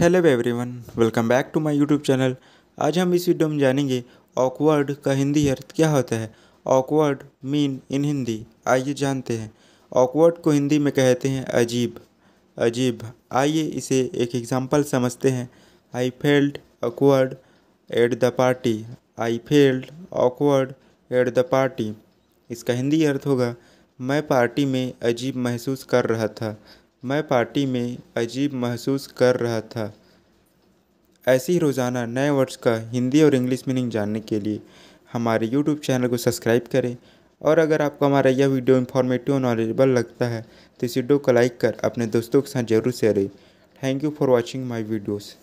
Hello everyone, welcome back to my YouTube channel. आज हम इस वीडियो में जानेंगे ऑकवर्ड का हिंदी अर्थ क्या होता है। ऑकवर्ड मीन इन हिंदी, आइए जानते हैं। ऑकवर्ड को हिंदी में कहते हैं अजीब। अजीब, आइए इसे एक एग्जांपल समझते हैं। I felt awkward at the party. I felt awkward at the party. इसका हिंदी अर्थ होगा, मैं पार्टी में अजीब महसूस कर रहा था। मैं पार्टी में अजीब महसूस कर रहा था। ऐसे ही रोज़ाना नए वर्ड्स का हिंदी और इंग्लिश मीनिंग जानने के लिए हमारे YouTube चैनल को सब्सक्राइब करें। और अगर आपको हमारा यह वीडियो इंफॉर्मेटिव और नॉलेजेबल लगता है तो इस वीडियो को लाइक कर अपने दोस्तों के साथ जरूर शेयर करें। Thank you for watching my videos.